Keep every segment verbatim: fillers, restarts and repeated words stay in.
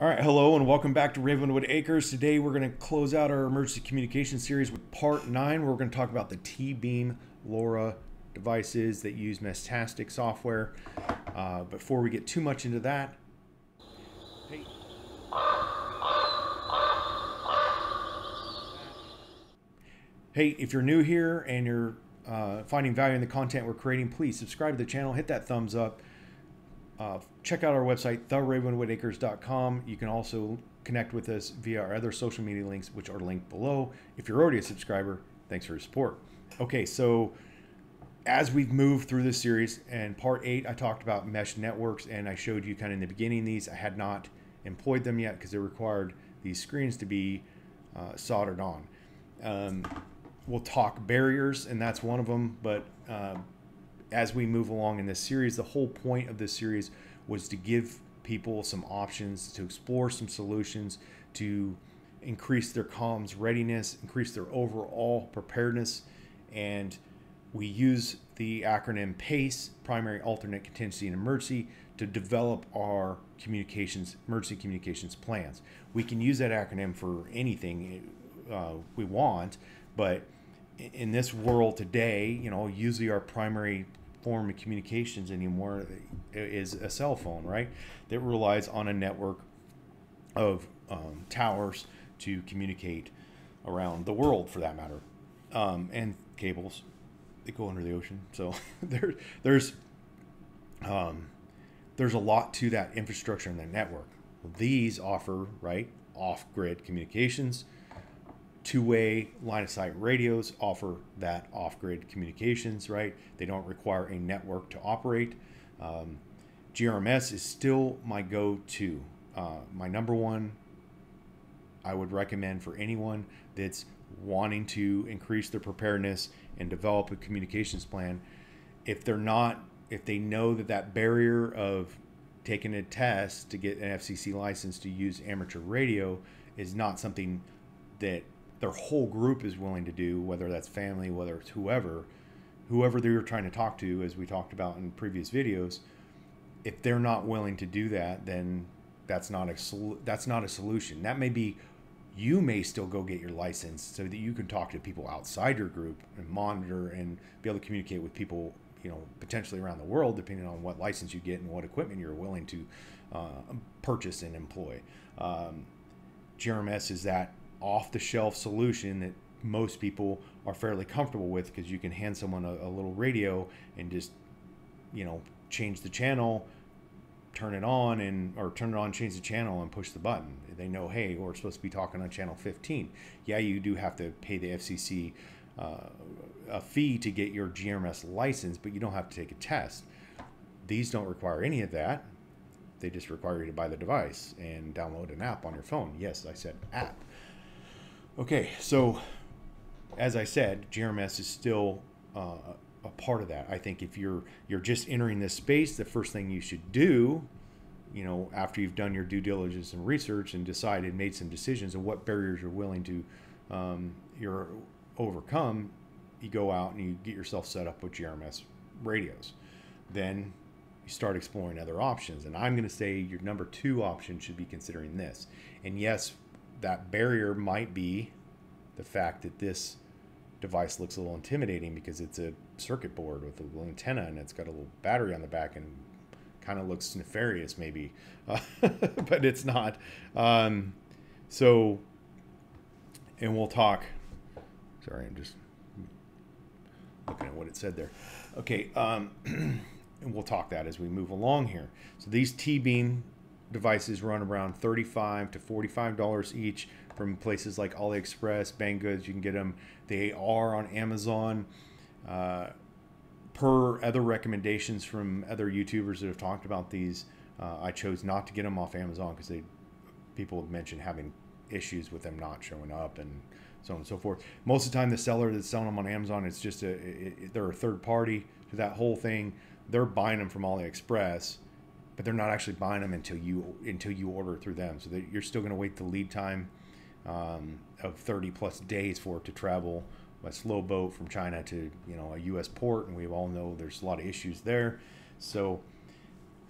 All right, hello and welcome back to Ravenwood Acres. Today we're going to close out our emergency communication series with part nine, where we're going to talk about the T-Beam LoRa devices that use Meshtastic software. Uh, before we get too much into that, hey. hey, if you're new here and you're uh, finding value in the content we're creating, please subscribe to the channel, hit that thumbs up. Uh, check out our website, the ravenwood acres dot com. You can also connect with us via our other social media links, which are linked below. If you're already a subscriber, thanks for your support. Okay, so as we've moved through this series, and part eight, I talked about mesh networks, and I showed you kind of in the beginning these. I had not employed them yet because they required these screens to be uh, soldered on. Um, we'll talk barriers, and that's one of them, but uh, as we move along in this series, the whole point of this series was to give people some options, to explore some solutions, to increase their comms readiness, increase their overall preparedness. And we use the acronym PACE, Primary, Alternate, Contingency, and Emergency, to develop our communications, emergency communications plans. We can use that acronym for anything uh, we want, but in this world today, you know, usually our primary form of communications anymore is a cell phone, right? That relies on a network of um, towers to communicate around the world, for that matter, um, and cables that go under the ocean. So there, there's um, there's a lot to that infrastructure and that network. These offer, right, off-grid communications. Two-way line-of-sight radios offer that off-grid communications, right? They don't require a network to operate. Um, G M R S is still my go-to. Uh, my number one I would recommend for anyone that's wanting to increase their preparedness and develop a communications plan. If they're not, if they know that that barrier of taking a test to get an F C C license to use amateur radio is not something that their whole group is willing to do, whether that's family, whether it's whoever, whoever they were trying to talk to, as we talked about in previous videos, if they're not willing to do that, then that's not a, that's not a solution. That may be, you may still go get your license so that you can talk to people outside your group and monitor and be able to communicate with people, you know, potentially around the world, depending on what license you get and what equipment you're willing to uh, purchase and employ. Um, G M R S is that off-the-shelf solution that most people are fairly comfortable with, because you can hand someone a, a little radio and just, you know, change the channel, turn it on, and or turn it on, change the channel, and push the button. They know, hey, we're supposed to be talking on channel fifteen. Yeah, you do have to pay the F C C uh, a fee to get your G M R S license, but you don't have to take a test. These don't require any of that. They just require you to buy the device and download an app on your phone. Yes, I said app. Okay, so as I said, G M R S is still uh, a part of that. I think if you're you're just entering this space, the first thing you should do, you know, after you've done your due diligence and research and decided, made some decisions of what barriers you're willing to um, you're overcome, you go out and you get yourself set up with G M R S radios. Then you start exploring other options. And I'm going to say your number two option should be considering this. And yes, that barrier might be the fact that this device looks a little intimidating because it's a circuit board with a little antenna and it's got a little battery on the back and kind of looks nefarious maybe, uh, but it's not. Um, so, and we'll talk, sorry, I'm just looking at what it said there. Okay, um, and we'll talk that as we move along here. So these T-Beam devices run around thirty-five to forty-five dollars each from places like AliExpress, Banggood. You can get them. They are on Amazon. Uh, per other recommendations from other YouTubers that have talked about these, uh, I chose not to get them off Amazon because they people have mentioned having issues with them not showing up and so on and so forth. Most of the time, the seller that's selling them on Amazon, it's just a it, they're a third party to that whole thing. They're buying them from AliExpress, but they're not actually buying them until you until you order through them. So that you're still going to wait the lead time um, of thirty plus days for it to travel by slow boat from China to, you know, a U S port, and we all know there's a lot of issues there. So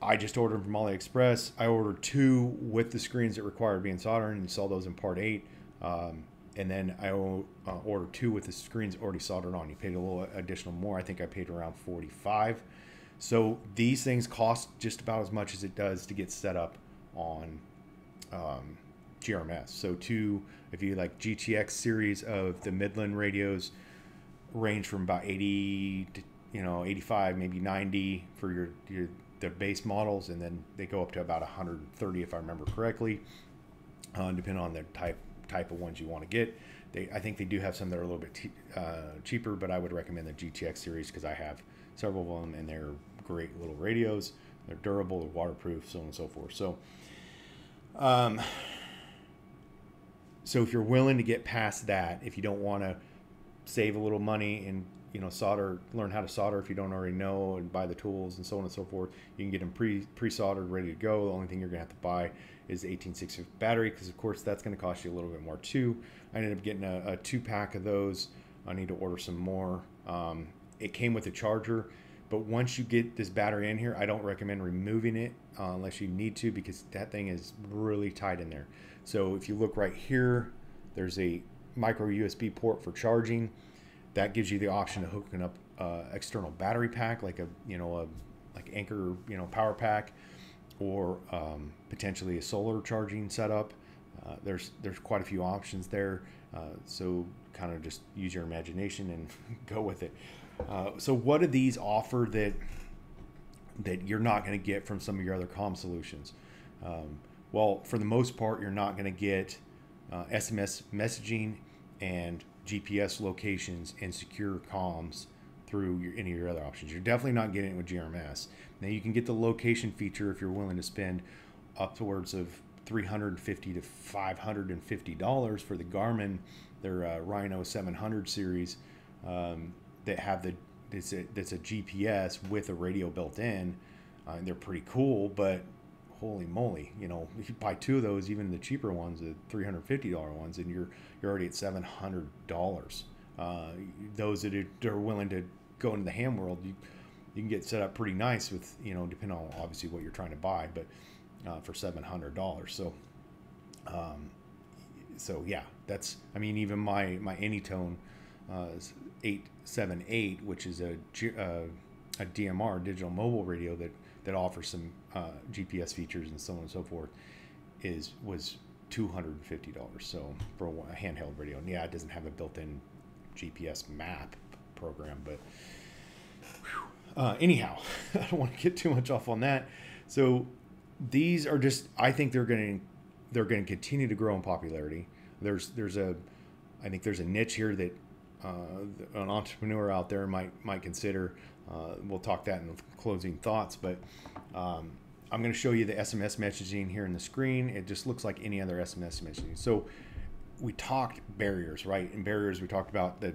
I just ordered them from AliExpress. I ordered two with the screens that required being soldered and installed those in part eight. Um, and then I uh, ordered two with the screens already soldered on. You paid a little additional more. I think I paid around forty-five. So these things cost just about as much as it does to get set up on um, G M R S. So two, if you like G T X series of the Midland radios, range from about eighty to, you know, eighty-five, maybe ninety for your, your the base models, and then they go up to about one hundred thirty if I remember correctly, uh, depending on the type type of ones you want to get. They, I think they do have some that are a little bit uh, cheaper, but I would recommend the G T X series because I have several of them and they're great little radios. They're durable, they're waterproof, so on and so forth. So, um, so if you're willing to get past that, if you don't want to save a little money and, you know, solder, learn how to solder if you don't already know, and buy the tools and so on and so forth, you can get them pre pre-soldered, ready to go. The only thing you're gonna have to buy is the eighteen sixty battery, because of course that's going to cost you a little bit more too. I ended up getting a, a two pack of those. I need to order some more. Um, it came with a charger, but once you get this battery in here, I don't recommend removing it uh, unless you need to, because that thing is really tight in there. So if you look right here, there's a micro U S B port for charging. That gives you the option of hooking up uh, external battery pack, like a, you know, a like Anker, you know, power pack, or um, potentially a solar charging setup. Uh, there's there's quite a few options there. Uh, so kind of just use your imagination and go with it. Uh, so what do these offer that that you're not going to get from some of your other comm solutions? Um, well, for the most part, you're not going to get uh, S M S messaging and G P S locations and secure comms through your, any of your other options. You're definitely not getting it with G M R S. Now you can get the location feature if you're willing to spend upwards of three hundred fifty to five hundred fifty dollars for the Garmin, their uh, Rhino seven hundred series, um, that have the, that's a, that's a G P S with a radio built in. Uh, and they're pretty cool, but holy moly, you know, if you buy two of those, even the cheaper ones, the three hundred fifty dollar ones, and you're you're already at seven hundred dollars. Uh, those that are, are willing to go into the ham world, you, you can get set up pretty nice with, you know, depending on obviously what you're trying to buy, but uh, for seven hundred dollars. So, um, so yeah, that's, I mean, even my, my Anytone uh, eight seven eight, which is a, uh, a D M R, digital mobile radio that that offers some uh, G P S features and so on and so forth, is was two hundred fifty dollars. So for a handheld radio, and yeah, it doesn't have a built-in G P S map program, but uh, anyhow, I don't want to get too much off on that. So these are just, I think they're going to they're going to continue to grow in popularity. There's there's a I think there's a niche here that uh, an entrepreneur out there might might consider. Uh, we'll talk that in closing thoughts, but um, I'm going to show you the S M S messaging here in the screen. It just looks like any other S M S messaging. So we talked barriers, right? And barriers, we talked about the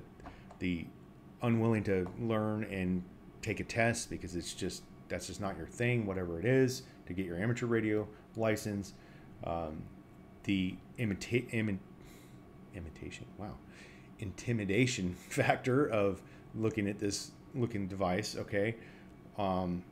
the unwilling to learn and take a test because it's just, that's just not your thing, whatever it is, to get your amateur radio license. Um, the imita imi imitation, wow, intimidation factor of looking at this looking device, okay, um,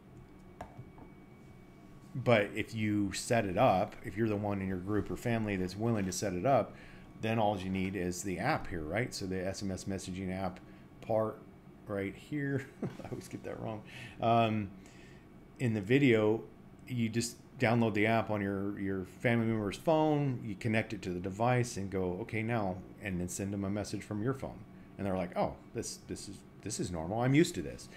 but if you set it up, if you're the one in your group or family that's willing to set it up, then all you need is the app here, right? So the S M S messaging app part right here, I always get that wrong, um, in the video, you just download the app on your, your family member's phone, you connect it to the device and go, okay, now, and then send them a message from your phone. And they're like, oh, this, this is This is normal. I'm used to this.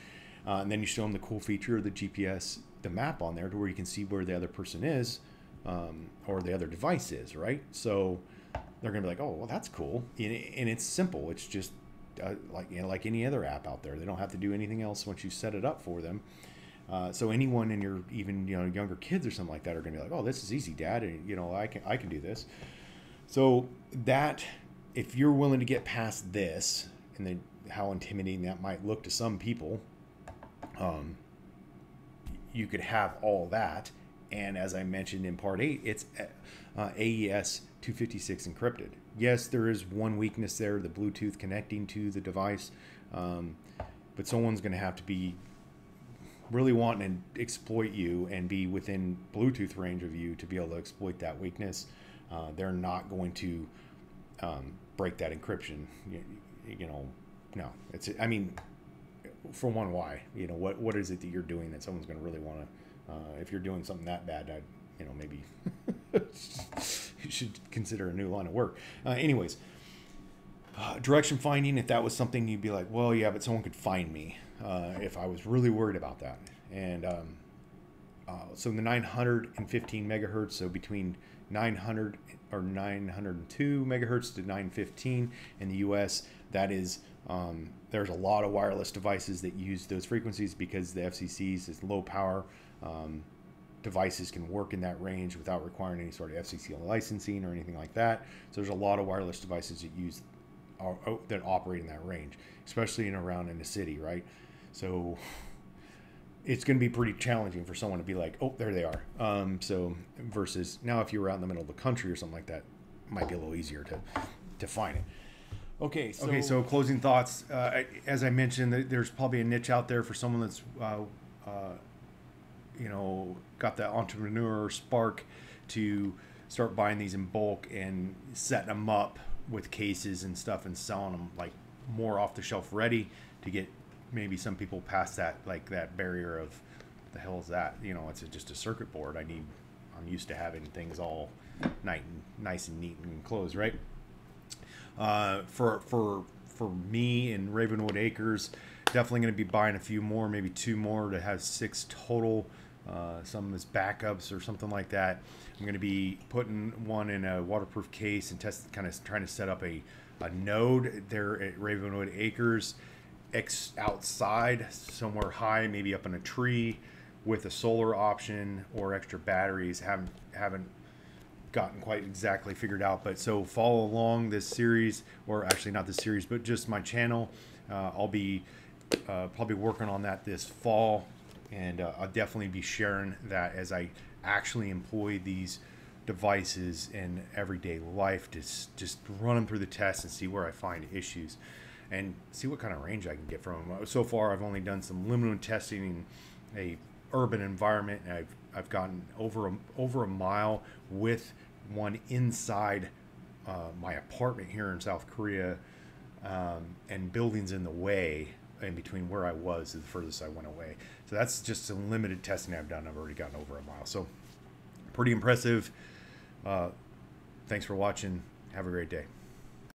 Uh, and then you show them the cool feature of the G P S, the map on there, to where you can see where the other person is, um, or the other device is, right? So they're going to be like, oh, well, that's cool. And, and it's simple. It's just uh, like, you know, like any other app out there. They don't have to do anything else once you set it up for them. Uh, so anyone in your, even, you know, younger kids or something like that are going to be like, oh, this is easy, Dad. And, you know, I can, I can do this. So that, if you're willing to get past this, and then how intimidating that might look to some people, um, you could have all that. And as I mentioned in part eight, it's uh, A E S two fifty-six encrypted. Yes, there is one weakness there, the Bluetooth connecting to the device, um, but someone's going to have to be really wanting to exploit you and be within Bluetooth range of you to be able to exploit that weakness, uh, they're not going to um, break that encryption. You, you know, no. It's, I mean, for one, why? You know, what what is it that you're doing that someone's going to really want to? Uh, if you're doing something that bad, I, you know, maybe you should consider a new line of work. Uh, anyways. Uh, direction finding, if that was something you'd be like, well, yeah, but someone could find me uh, if I was really worried about that. And um, uh, so the nine hundred fifteen megahertz, so between nine hundred or nine hundred two megahertz to nine fifteen in the U S, that is, um, there's a lot of wireless devices that use those frequencies because the F C C's is low power. Um, devices can work in that range without requiring any sort of F C C licensing or anything like that. So there's a lot of wireless devices that use Are, that operate in that range, especially in around in the city, right? So it's going to be pretty challenging for someone to be like, oh, there they are. Um, so versus now, if you were out in the middle of the country or something like that, it might be a little easier to to find it. Okay. So, okay. So closing thoughts. Uh, I, as I mentioned, there's probably a niche out there for someone that's, uh, uh, you know, got that entrepreneur spark to start buying these in bulk and setting them up with cases and stuff and selling them like more off the shelf ready to get maybe some people past that, like that barrier of what the hell is that? You know, it's a, just a circuit board. I need, I'm used to having things all nice and nice and neat and closed, right? Uh, for, for, for me in Ravenwood Acres, definitely going to be buying a few more, maybe two more to have six total, uh, some as backups or something like that. I'm going to be putting one in a waterproof case and test, kind of trying to set up a, a node there at Ravenwood Acres ex outside somewhere high, maybe up in a tree with a solar option or extra batteries. Haven't, haven't gotten quite exactly figured out, but so follow along this series, or actually not this series, but just my channel. Uh, I'll be uh, probably working on that this fall, and uh, I'll definitely be sharing that as I actually employ these devices in everyday life to just run them through the test and see where I find issues and see what kind of range I can get from them. So far, I've only done some limited testing in a urban environment, and I've, I've gotten over a, over a mile with one inside uh, my apartment here in South Korea, um, and buildings in the way in between where I was to the furthest I went away. So that's just some limited testing I've done. I've already gotten over a mile. So pretty impressive. Uh, thanks for watching. Have a great day.